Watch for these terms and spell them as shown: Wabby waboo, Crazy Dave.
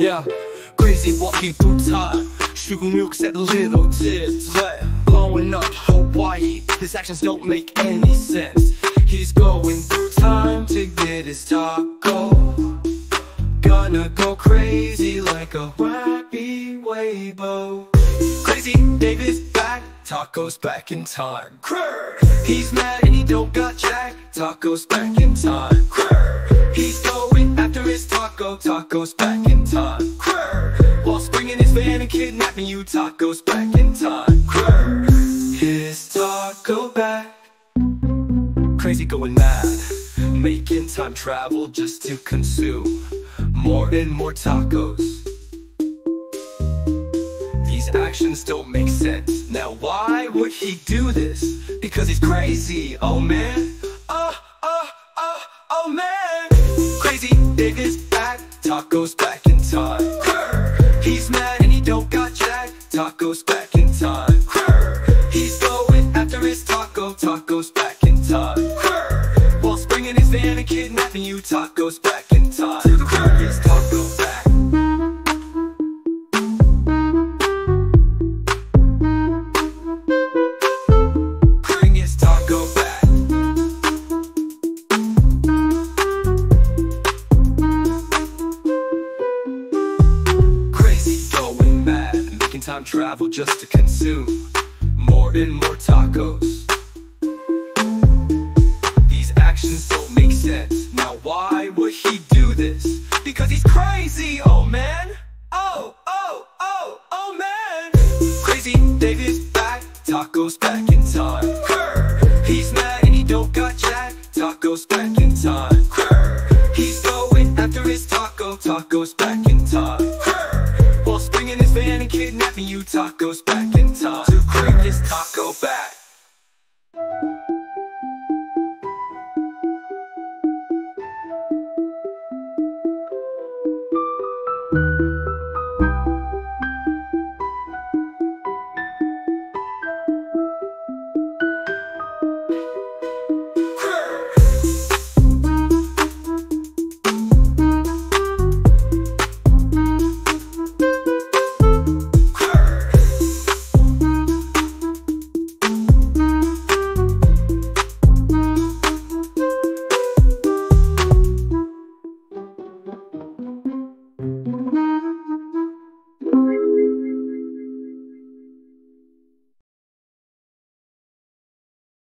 Yeah, crazy walking through time, shooting nukes at little kids, but blowing up Hawaii. His actions don't make any sense. He's going through time to get his taco. Gonna go crazy like a wacky waybo. Crazy Dave is back, tacos back in time. He's mad and he don't got jack, tacos back in time. He's going after his taco, tacos back in time. While springing his van and kidnapping you, tacos back in time. His taco back. Crazy going mad, making time travel just to consume more and more tacos. These actions don't make sense. Now why would he do this? Because he's crazy, oh man. Oh man. Crazy Dave is back, tacos back in time. He's mad and he don't got jack, tacos back in time. He's going after his taco, tacos back in time. While springing his van and kidnapping you, tacos back in time. To the curb, his taco back. Bring his taco back. Crazy going mad, making time travel just to consume more and more tacos. These actions don't make sense. Now why would he do this? Because he's crazy, oh man. Oh man. Crazy Dave is back, tacos back in time. He's mad and he don't got jack, tacos back in time. He's going after his taco, tacos back in time. While springing his van and kidnapping you, tacos back in time. To bring his taco back.